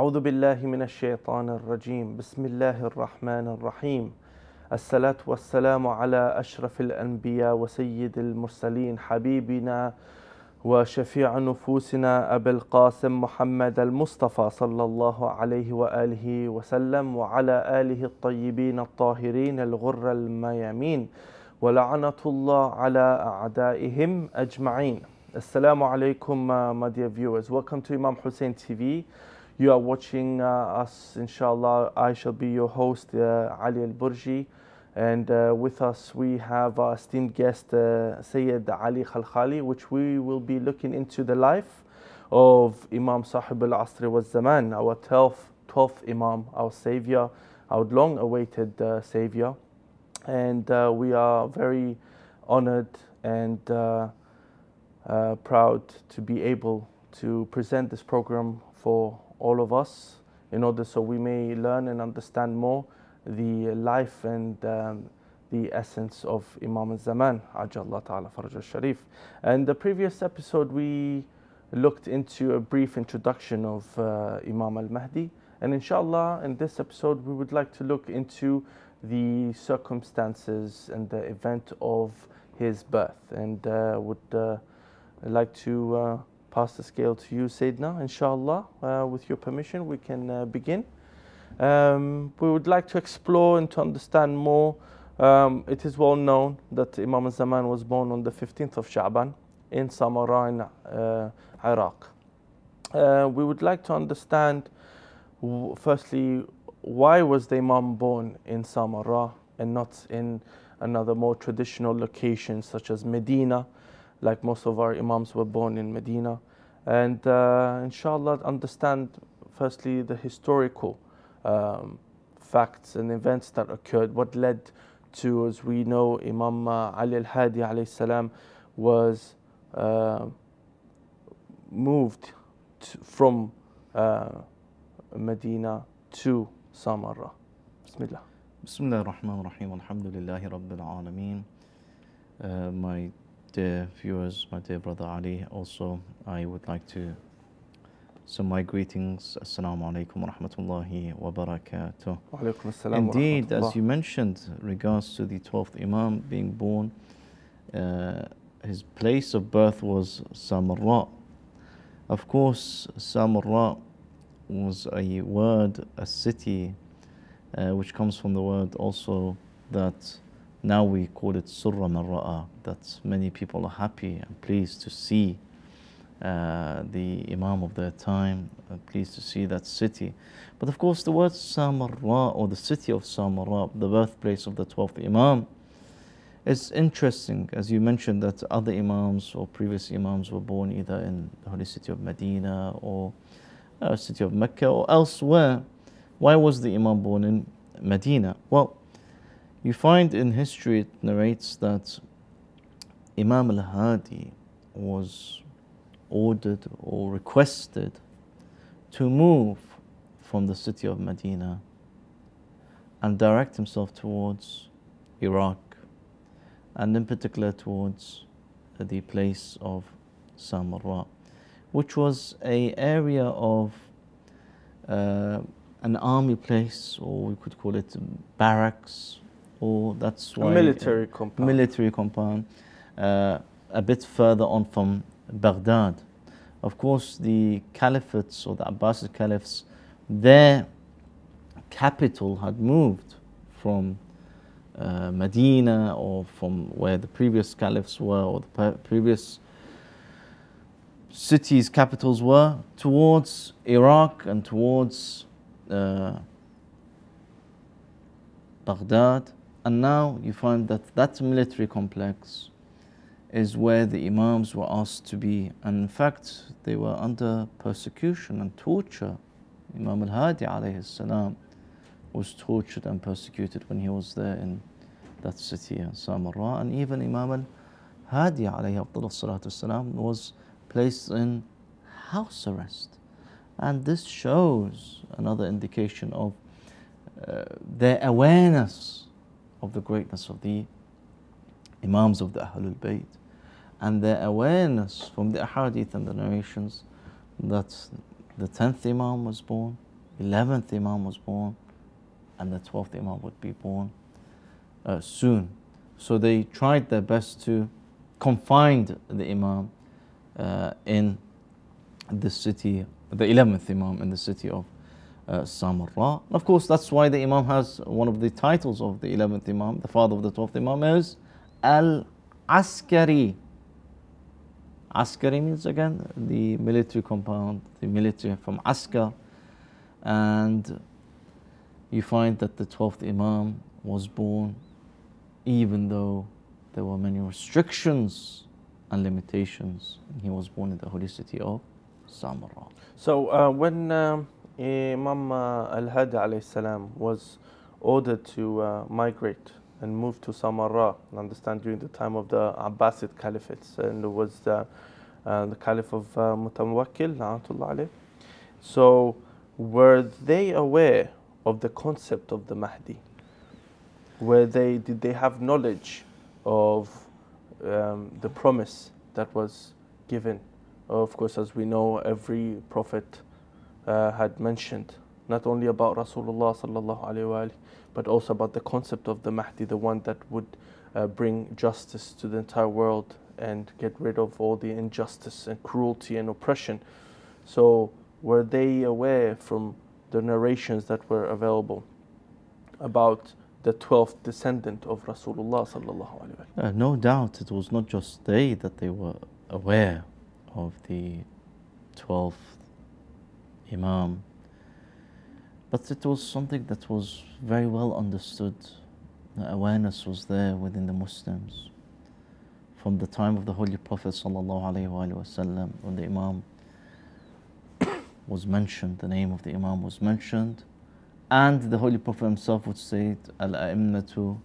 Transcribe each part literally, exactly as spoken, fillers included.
A'udhu billahi minash shaitanir rajim. Bismillahir rahmanir rahim. As-salatu was-salamu ala ashrafil anbiya wa sayyidil mursaleen habibina wa shafi'a nufusina Abul Qasim Muhammad al-Mustafa sallallahu alayhi wa alihi wa sallam wa ala alihi at-tayyibin at-tahirin al-ghurra al-mayameen wa la'natullah ala a'daihim ajma'in. Assalamu alaikum, uh, my dear viewers. Welcome to Imam Hussain T V. You are watching uh, us, inshallah. I shall be your host, uh, Ali al-Burji. And uh, with us, we have our esteemed guest, uh, Sayyid Ali Khalkhali, which we will be looking into the life of Imam Sahib al-Asri wal-Zaman, our twelfth, twelfth Imam, our savior, our long-awaited uh, savior. And uh, we are very honored and uh, Uh, proud to be able to present this program for all of us, in order so we may learn and understand more the life and um, the essence of Imam al-Zaman, Ajallah Ta'ala Faraj al-Sharif. And the previous episode we looked into a brief introduction of uh, Imam al-Mahdi, and inshallah in this episode we would like to look into the circumstances and the event of his birth, and uh, would uh, I'd like to uh, pass the scale to you, Sayyidina. Inshallah, uh, with your permission, we can uh, begin. Um, we would like to explore and to understand more. Um, it is well known that Imam al-Zaman was born on the fifteenth of Sha'ban in Samarra in uh, Iraq. Uh, we would like to understand, firstly, why was the Imam born in Samarra and not in another more traditional location such as Medina, like most of our Imams were born in Medina. And uh, inshallah, understand firstly the historical um, facts and events that occurred, what led to, as we know, Imam uh, Ali al-Hadi alayhi salam was uh, moved to, from uh, Medina to Samarra. Bismillah. Bismillah ar-Rahman ar-Rahim. Alhamdulillahi Rabbil Alameen. Uh, my dear viewers, my dear brother Ali, also I would like to send my greetings. Assalamu alaikum wa rahmatullahi wa barakatuh. Wa alaikum assalam. Indeed, as you mentioned, regards to the twelfth Imam being born, uh, his place of birth was Samarra. Of course, Samarra was a word, a city, uh, which comes from the word also that now we call it Surra Marra'a, that many people are happy and pleased to see uh, the Imam of their time, uh, pleased to see that city. But of course the word Samarra, or the city of Samarra, the birthplace of the twelfth Imam, is interesting. As you mentioned that other Imams or previous Imams were born either in the holy city of Medina or uh, city of Mecca or elsewhere. Why was the Imam born in Medina? Well, you find in history, it narrates that Imam al-Hadi was ordered or requested to move from the city of Medina and direct himself towards Iraq, and in particular towards the place of Samarra, which was an area of uh, an army place, or we could call it barracks, or that's why a military uh, compound, military compound uh, a bit further on from Baghdad. Of course, the caliphates or the Abbasid caliphs, their capital had moved from uh, Medina, or from where the previous caliphs were, or the previous cities' capitals were, towards Iraq and towards uh, Baghdad. And now you find that that military complex is where the Imams were asked to be. And in fact, they were under persecution and torture. Imam al-Hadi alayhi salam was tortured and persecuted when he was there in that city, Samarra. And even Imam al-Hadi alayhi salam was placed in house arrest. And this shows another indication of uh, their awareness of the greatness of the Imams of the Ahlul Bayt, and their awareness from the ahadith and the narrations that the tenth Imam was born, eleventh Imam was born, and the twelfth Imam would be born uh, soon. So they tried their best to confine the Imam uh, in the city, the eleventh Imam in the city of uh, Samarra. Of course, that's why the Imam has one of the titles of the eleventh Imam, the father of the twelfth Imam, is Al-Askari. Askari means, again, the military compound, the military from Askar. And you find that the twelfth Imam was born even though there were many restrictions and limitations. He was born in the holy city of Samarra. So uh, when um, Imam uh, al-Hadi alayhi salam was ordered to uh, migrate and move to Samarra, I understand during the time of the Abbasid caliphates, and it was the, uh, the caliph of uh, Mutawakkil, la'natullah alayh. So were they aware of the concept of the Mahdi? Were they, did they have knowledge of um, the promise that was given? Of course, as we know, every prophet uh, had mentioned not only about Rasulullah sallallahu alaihi wasallam, but also about the concept of the Mahdi, the one that would uh, bring justice to the entire world and get rid of all the injustice and cruelty and oppression. So were they aware from the narrations that were available about the twelfth descendant of Rasulullah sallallahu alaihi wasallam? Uh, no doubt, it was not just they that they were aware of the twelfth Imam, but it was something that was very well understood. The awareness was there within the Muslims from the time of the Holy Prophet sallallahu alaihi wasallam. When the Imam was mentioned, the name of the Imam was mentioned, and the Holy Prophet himself would say, Al-a'immatu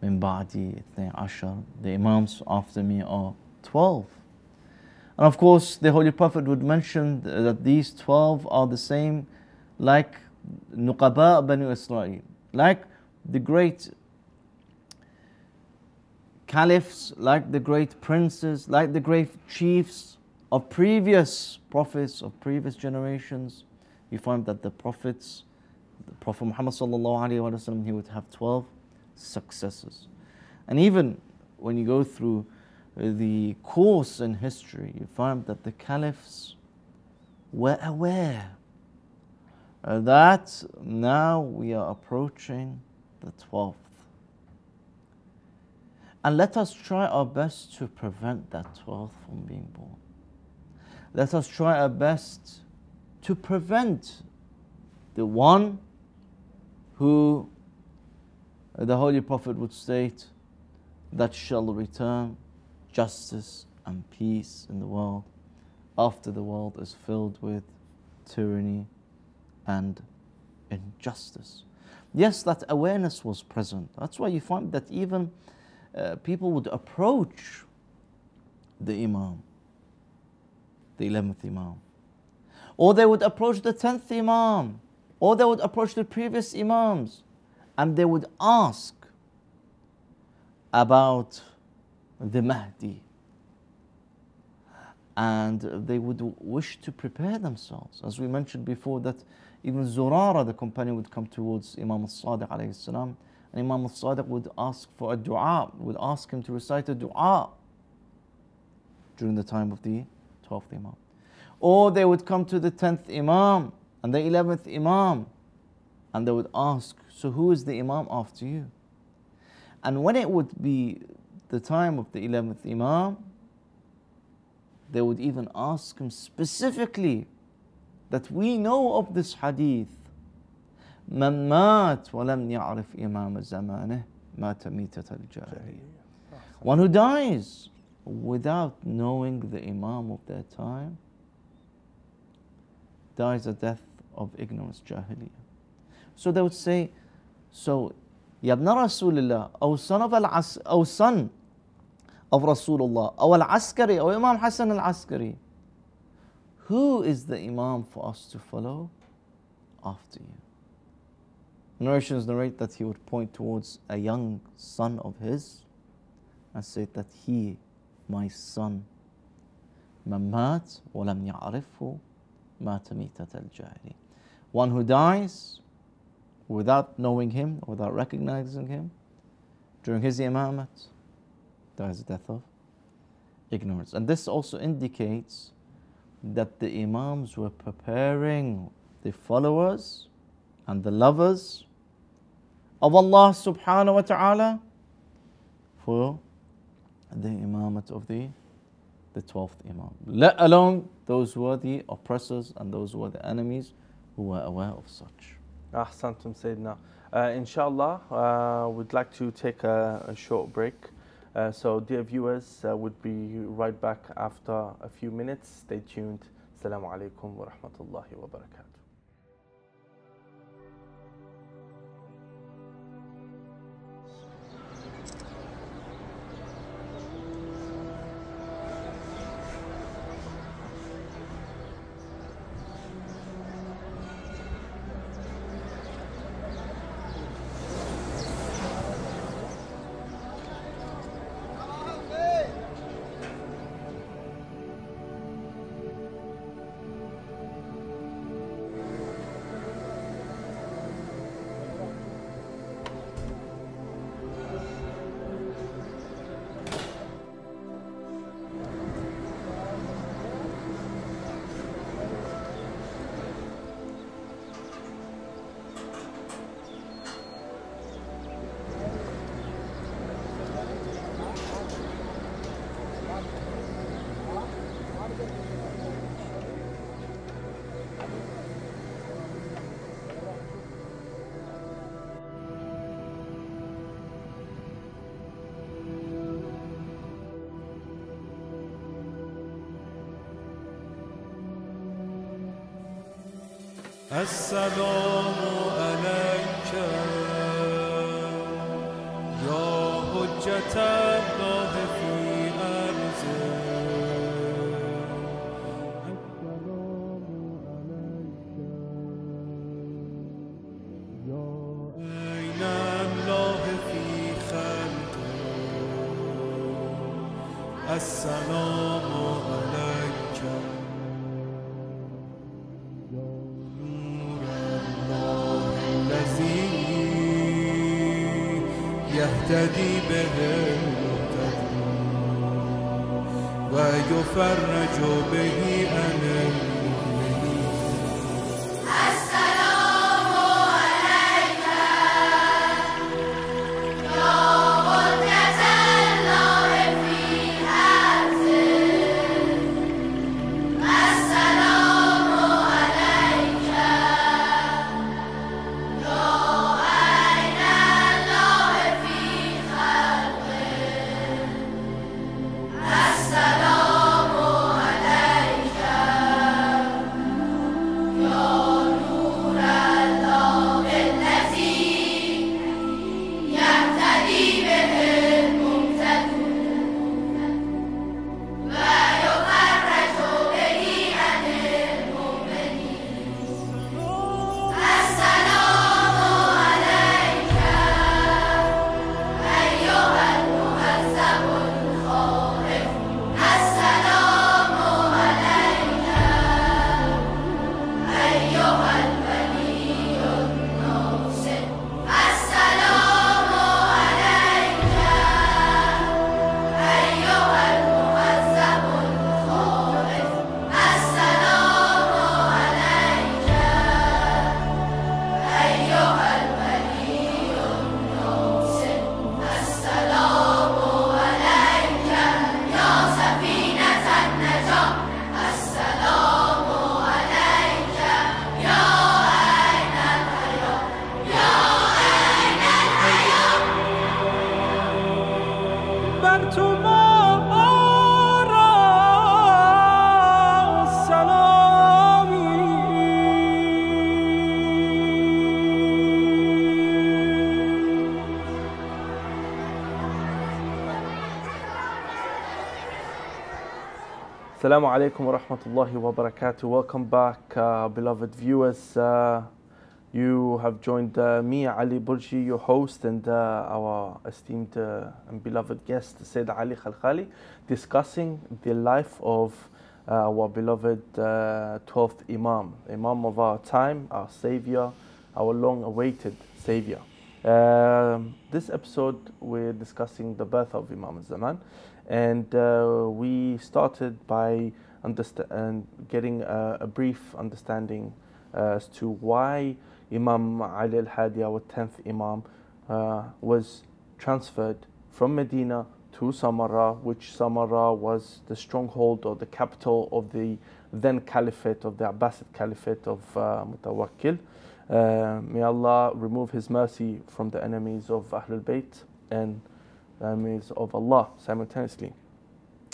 min ba'di ithnay ashar, the Imams after me are twelve. And of course, the Holy Prophet would mention that these twelve are the same like Nuqaba Banu Israel, like the great caliphs, like the great princes, like the great chiefs of previous prophets, of previous generations. You find that the prophets, the Prophet Muhammad sallallahu alaihi wasallam, he would have twelve successors. And even when you go through the course in history, you find that the caliphs were aware that now we are approaching the twelfth, and let us try our best to prevent that twelfth from being born. Let us try our best to prevent the one who the Holy Prophet would state that shall return justice and peace in the world after the world is filled with tyranny and injustice. Yes, that awareness was present. That's why you find that even uh, people would approach the Imam, the eleventh Imam, or they would approach the tenth Imam, or they would approach the previous Imams, and they would ask about the Mahdi, and they would wish to prepare themselves. As we mentioned before, that even Zurara, the companion, would come towards Imam al-Sadiq alayhi salam, and Imam al-Sadiq would ask for a dua, would ask him to recite a dua during the time of the twelfth Imam. Or they would come to the tenth Imam and the eleventh Imam, and they would ask, so who is the Imam after you? And when it would be the time of the eleventh Imam, they would even ask him specifically that we know of this hadith, Man mat walam ya'rif imam zamaneh mata mitat al-jahiliyya. One who dies without knowing the Imam of their time dies a death of ignorance, jahiliyya. So they would say, so Yabna Rasulullah, O son of al-As, O son of Rasulullah, أو العسكري, أو Imam Hassan al-Askari, who is the Imam for us to follow after you? Narrations narrate that he would point towards a young son of his and say that he, my son, من مات ولم يعرفه مات ميتة الجاهلية. One who dies without knowing him, without recognizing him, during his imamat, dies the death of ignorance. And this also indicates that the imams were preparing the followers and the lovers of Allah subhanahu wa ta'ala for the imamat of the the twelfth imam, let alone those who were the oppressors and those who were the enemies who were aware of such. Ahsantum Sayyidina. Uh, inshallah, uh, we'd like to take a, a short break. Uh, so dear viewers, uh, would be right back after a few minutes. Stay tuned. Assalamu alaikum wa rahmatullahi wa barakatuh. السلام عليك يا حجة الله في أرضه السلام عليك يا عين الله في خلقه السلام عليك يهتدي به المهتدون ويفرج به عن المؤمنين السلام عليك يا حجة الله في أرضه السلام عليك Assalamu alaikum wa rahmatullahi wa barakatuh. Welcome back, uh, beloved viewers. Uh, you have joined uh, me, Ali Burji, your host, and uh, our esteemed uh, and beloved guest, Sayyid Ali Khalkhali, discussing the life of uh, our beloved uh, twelfth Imam, Imam of our time, our Savior, our long-awaited Savior. Um, this episode we're discussing the birth of Imam al-Zaman, and uh, we started by understand, getting a, a brief understanding as to why Imam Ali al-Hadi, our tenth Imam, uh, was transferred from Medina to Samarra, which Samarra was the stronghold or the capital of the then Caliphate, of the Abbasid Caliphate of uh, Mutawakkil. Uh, may Allah remove his mercy from the enemies of Ahlul Bayt and the enemies of Allah simultaneously.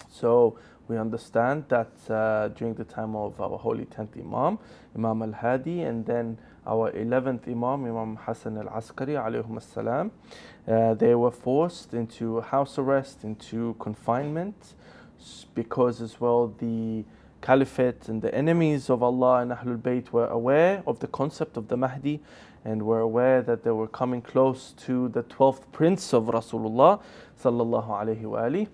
So we understand that uh, during the time of our holy tenth Imam, Imam al-Hadi, and then our eleventh Imam, Imam Hassan al-Askari alayhum as-salam, uh, they were forced into house arrest, into confinement, because as well the Caliphate and the enemies of Allah and Ahlul Bayt were aware of the concept of the Mahdi and were aware that they were coming close to the twelfth prince of Rasulullah sallallahu alayhi wa alihi.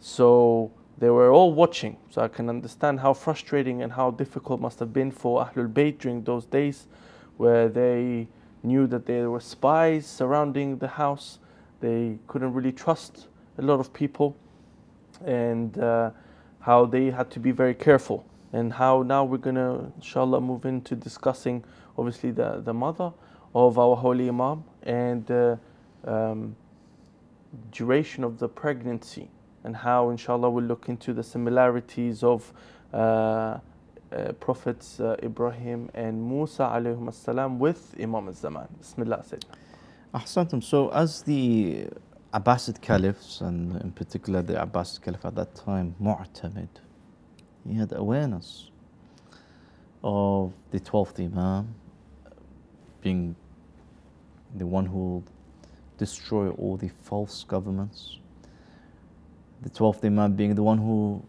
So they were all watching. So I can understand how frustrating and how difficult must have been for Ahlul Bayt during those days, where they knew that there were spies surrounding the house. They couldn't really trust a lot of people, and uh, how they had to be very careful, and how now we're going to, inshallah, move into discussing, obviously, the, the mother of our holy Imam and the uh, um, duration of the pregnancy, and how, inshallah, we'll look into the similarities of uh, uh, Prophets uh, Ibrahim and Musa alayhum as-salam with Imam al-Zaman. Bismillah, Sayyidina. Ahsantum. So as the Abbasid Caliphs, and in particular the Abbasid Caliph at that time, Mu'tamid, he had awareness of the twelfth Imam being the one who will destroy all the false governments, the twelfth Imam being the one who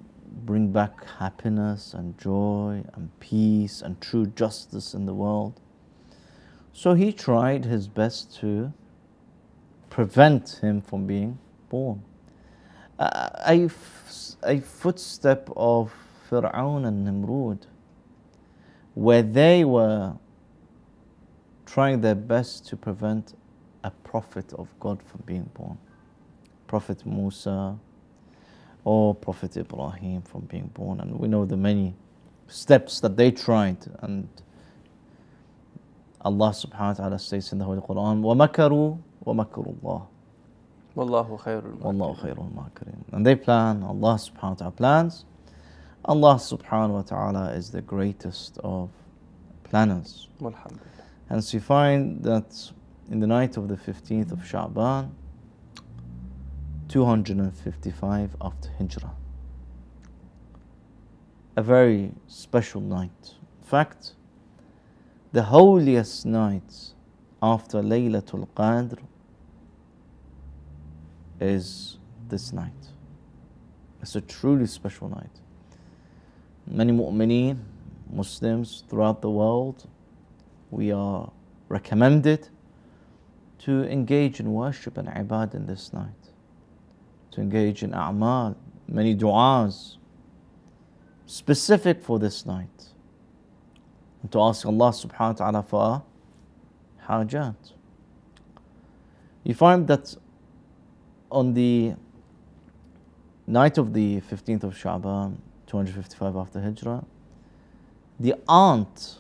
bring back happiness and joy and peace and true justice in the world. So he tried his best to prevent him from being born. Uh, a, a footstep of Fir'aun and Nimrud, where they were trying their best to prevent a prophet of God from being born. Prophet Musa or Prophet Ibrahim from being born. And we know the many steps that they tried. And Allah subhanahu wa ta'ala states in the Holy Quran, وَمَكَرُوا وَمَكْرُ اللَّهِ. And they plan, Allah subhanahu wa ta'ala plans. Allah subhanahu wa ta'ala is the greatest of planners. And so you find that in the night of the fifteenth of Sha'ban, two hundred fifty-five after Hijrah, a very special night. In fact, the holiest night after Laylatul Qadr is this night. It's a truly special night. Many mu'mineen, Muslims throughout the world, we are recommended to engage in worship and ibad in this night, to engage in a'mal, many du'as specific for this night, and to ask Allah subhanahu wa ta'ala for hajat. You find that on the night of the fifteenth of Sha'ban, two hundred fifty-five after Hijrah, the aunt,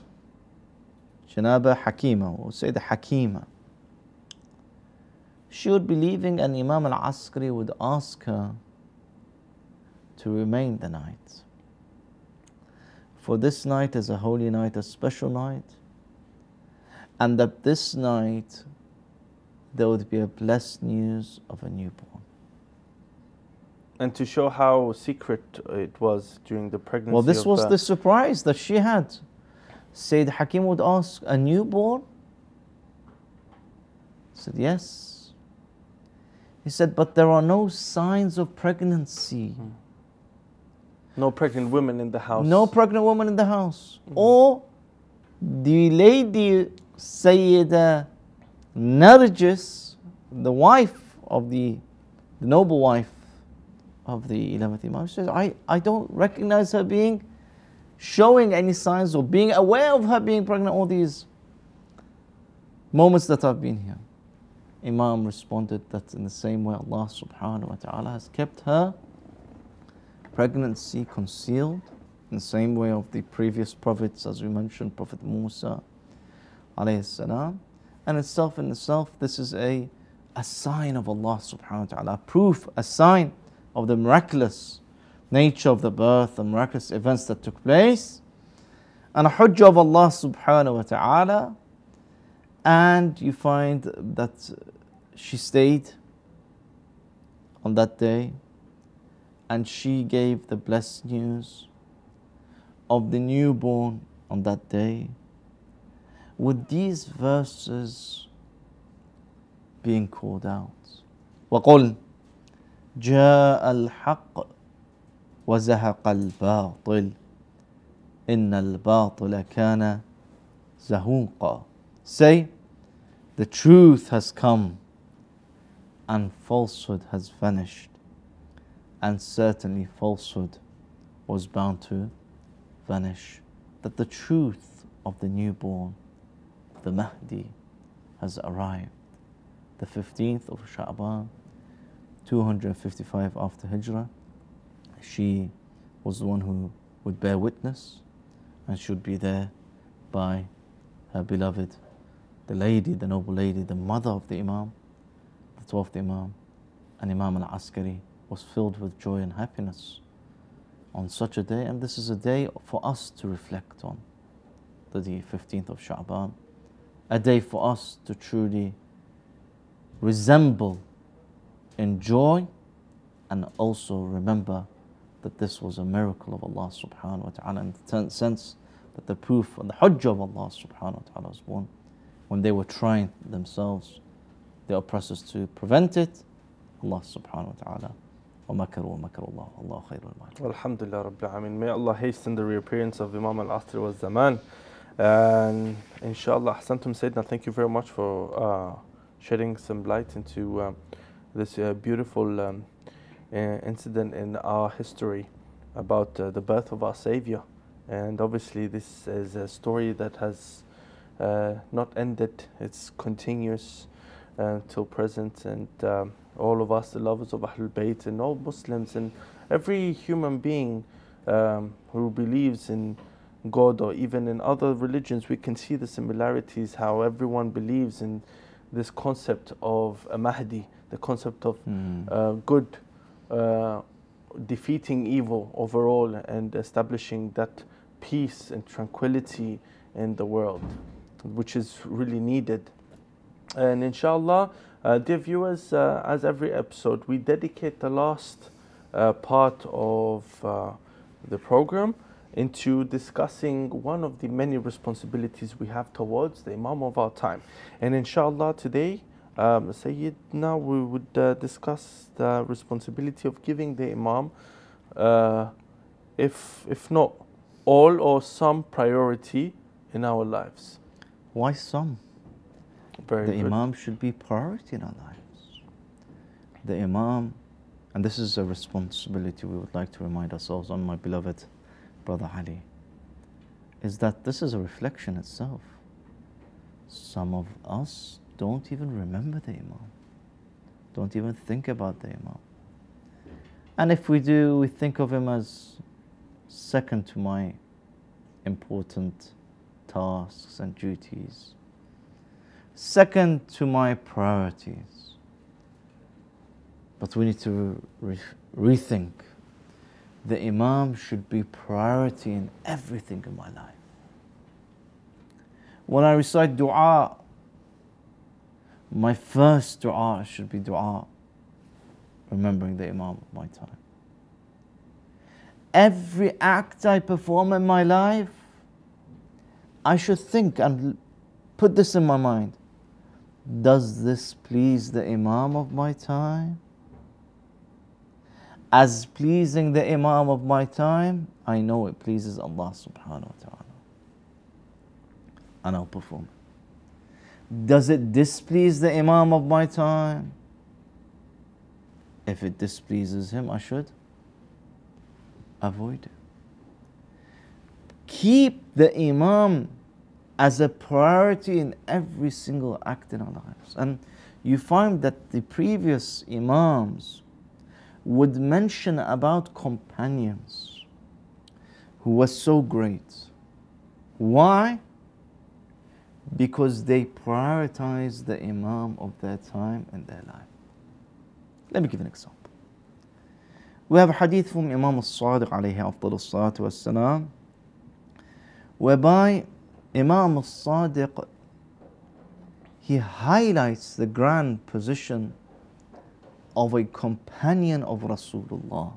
Sayyida Hakima, or Sayyida Hakima, she would be leaving, and Imam al-Askari would ask her to remain the night. For this night is a holy night, a special night, and that this night there would be a blessed news of a newborn. And to show how secret it was during the pregnancy. Well, this was the surprise that she had. Sayyid Hakim would ask, a newborn? He said, yes. He said, but there are no signs of pregnancy. Mm. No pregnant women in the house. No pregnant woman in the house. Mm. Or the lady Sayyida Narjis, the wife of the, the noble wife of the eleventh Imam, she says, I, I don't recognize her being showing any signs or being aware of her being pregnant all these moments that I've been here. Imam responded that in the same way Allah subhanahu wa ta'ala has kept her pregnancy concealed, in the same way of the previous prophets, as we mentioned, Prophet Musa alayhi salam. And itself in itself, this is a, a sign of Allah subhanahu wa ta'ala, a proof, a sign of the miraculous nature of the birth, the miraculous events that took place, and a hujjah of Allah subhanahu wa ta'ala. And you find that she stayed on that day and she gave the blessed news of the newborn on that day, with these verses being called out. وَقُلْ جَاءَ الْحَقِّ وَزَهَقَ الْبَاطِلِ إِنَّ الْبَاطِلَ كَانَ زَهُوقًا. Say, the truth has come and falsehood has vanished, and certainly falsehood was bound to vanish. That the truth of the newborn, the Mahdi, has arrived. The fifteenth of Sha'ban, two hundred fifty-five after Hijrah, she was the one who would bear witness, and she would be there by her beloved, the lady, the noble lady, the mother of the Imam, the twelfth Imam. And Imam al-Askari was filled with joy and happiness on such a day. And this is a day for us to reflect on, the fifteenth of Sha'ban, a day for us to truly resemble, enjoy, and also remember that this was a miracle of Allah subhanahu wa ta'ala, in the sense that the proof and the hujjah of Allah subhanahu wa ta'ala was born. When they were trying themselves, the oppressors, to prevent it, Allah subhanahu wa ta'ala, وَمَكَرُوا وَمَكَرُوا اللَّهُ وَاللَّهُ خَيْرُ الْمَاكِرِينَ. Alhamdulillah Rabbil Alameen. May Allah hasten the reappearance of Imam al-Asri wa Zaman. And inshallah, Ahsantum Sayyidina, thank you very much for uh, shedding some light into um, this uh, beautiful um, uh, incident in our history about uh, the birth of our Savior. And obviously this is a story that has uh, not ended. It's continuous uh, till present, and um, all of us, the lovers of Ahlul Bayt, and all Muslims, and every human being um, who believes in God or even in other religions, we can see the similarities, how everyone believes in this concept of a Mahdi, the concept of mm. uh, good uh, defeating evil overall and establishing that peace and tranquility in the world, which is really needed. And inshallah, uh, dear viewers, uh, as every episode, we dedicate the last uh, part of uh, the program into discussing one of the many responsibilities we have towards the Imam of our time. And inshallah today, um, Sayyidina, we would uh, discuss the responsibility of giving the Imam, uh, if, if not all or some priority in our lives. Why some? Very the good. Imam should be priority in our lives. The Imam, and this is a responsibility we would like to remind ourselves on, my beloved Brother Ali, is that this is a reflection itself. Some of us don't even remember the Imam, don't even think about the Imam. And if we do, we think of him as second to my important tasks and duties, second to my priorities. But we need to re rethink. The Imam should be priority in everything in my life. When I recite dua, my first dua should be dua remembering the Imam of my time. Every act I perform in my life, I should think and put this in my mind. Does this please the Imam of my time? As pleasing the Imam of my time, I know it pleases Allah subhanahu wa ta'ala, and I'll perform. Does it displease the Imam of my time? If it displeases him, I should avoid it. Keep the Imam as a priority in every single act in our lives. And you find that the previous Imams would mention about companions who were so great. Why? Because they prioritized the Imam of their time and their life. Let me give an example. We have a hadith from Imam al-Sadiq alayhi afdal salatu wassalam, whereby Imam al-Sadiq, he highlights the grand position of a companion of Rasulullah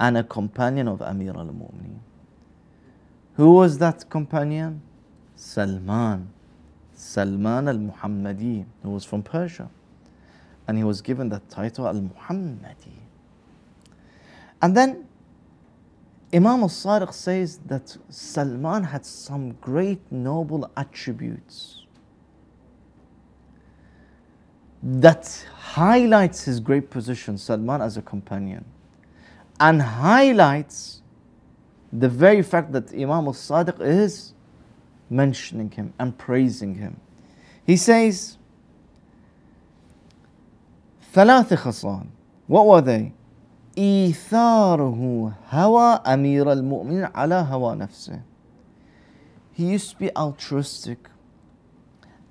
and a companion of Amir al-Mu'minin. Who was that companion? Salman, Salman al-Muhammadi, who was from Persia. And he was given that title, al-Muhammadi. And then Imam al-Sadiq says that Salman had some great noble attributes that highlights his great position, Salman as a companion, and highlights the very fact that Imam al-Sadiq is mentioning him and praising him. He says, ثلاث خصال. What were they? إيثاره هوى أمير المؤمنين على هوى نفسه. He used to be altruistic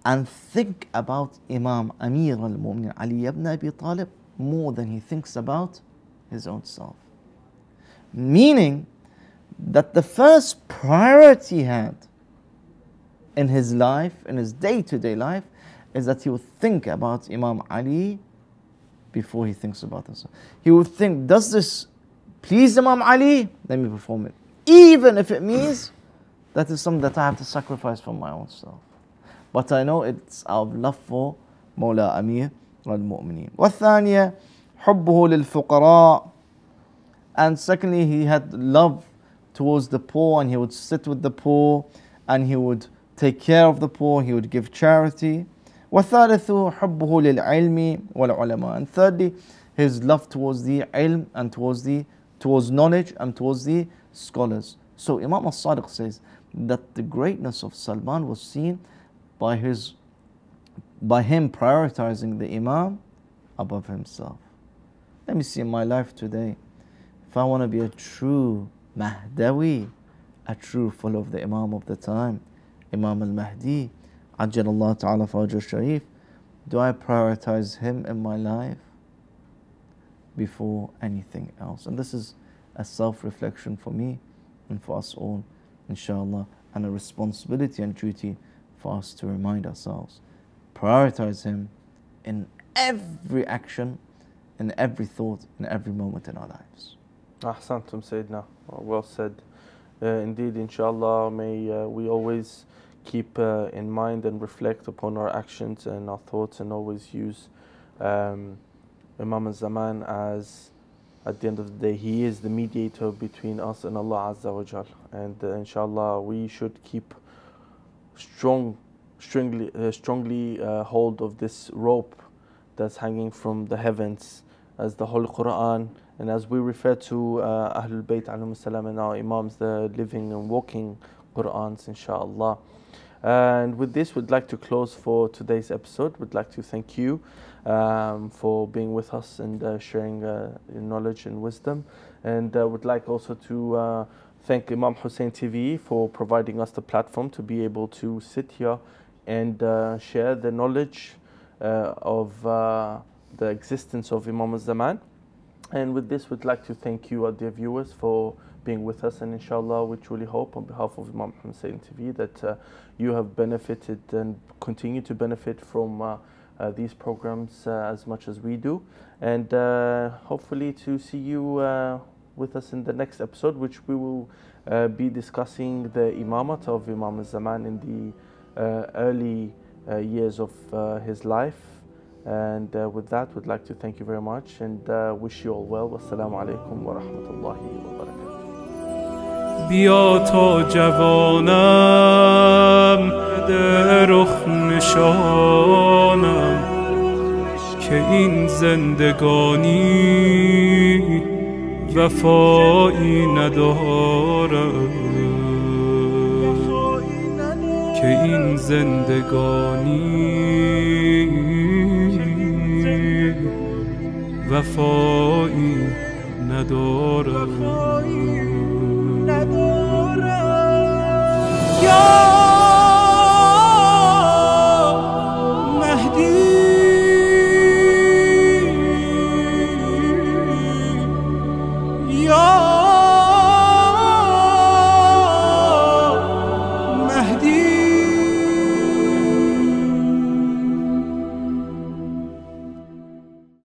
and think about Imam Amir al-Mu'minin Ali ibn Abi Talib more than he thinks about his own self. Meaning that the first priority he had in his life, in his day-to-day life, is that he would think about Imam Ali before he thinks about himself. He would think, does this please Imam Ali? Let me perform it. Even if it means that is something that I have to sacrifice for my own self. But I know it's our love for Mawla Amir al-Mu'mineen. وَالثَّانِيَةِ حُبُّهُ لِلْفُقَرَاءِ. And secondly, he had love towards the poor, and he would sit with the poor, and he would take care of the poor, he would give charity. وَالثَّالِثُ حُبُّهُ لِلْعِلْمِ وَالْعُلَمَاءِ. And thirdly, his love towards the ilm and towards the towards knowledge and towards the scholars. So Imam al-Sadiq says that the greatness of Salman was seen by his by him prioritizing the Imam above himself. Let me see in my life today, if I want to be a true Mahdawi, a true follower of the Imam of the time, Imam al-Mahdi, Ajjalallahu Ta'ala Fawajr Sharif, do I prioritize him in my life before anything else? And this is a self-reflection for me and for us all, inshallah, and a responsibility and duty for us to remind ourselves. Prioritize him in every action, in every thought, in every moment in our lives. Ahsantum Sayyidina, well said. Uh, indeed, inshallah, may uh, we always keep uh, in mind and reflect upon our actions and our thoughts, and always use um, Imam al-Zaman as, at the end of the day, he is the mediator between us and Allah Azza wa Jal. And uh, inshallah, we should keep strong, strongly, uh, strongly uh, hold of this rope that's hanging from the heavens, as the whole Quran, and as we refer to uh, Ahlul Bayt alayhim salam and our Imams, the living and walking Qur'ans, inshallah. And with this, we'd like to close for today's episode. We'd like to thank you um, for being with us and uh, sharing uh, your knowledge and wisdom. And uh, would like also to uh, thank Imam Hussain T V for providing us the platform to be able to sit here and uh, share the knowledge uh, of uh, the existence of Imam al-Zaman. And with this, we'd like to thank you, our dear viewers, for being with us. And inshallah, we truly hope on behalf of Imam Hussain T V that uh, you have benefited and continue to benefit from uh, uh, these programs uh, as much as we do. And uh, hopefully to see you uh, with us in the next episode, which we will uh, be discussing the imamat of Imam al-Zaman in the uh, early uh, years of uh, his life. And uh, with that, we'd like to thank you very much and uh, wish you all well. Wassalamu alaikum wa rahmatullahi wa barakatuh. بیا تا جوانم در رخ نشانم که این زندگانی وفایی ندارم، که این زندگانی وفایی ندارم.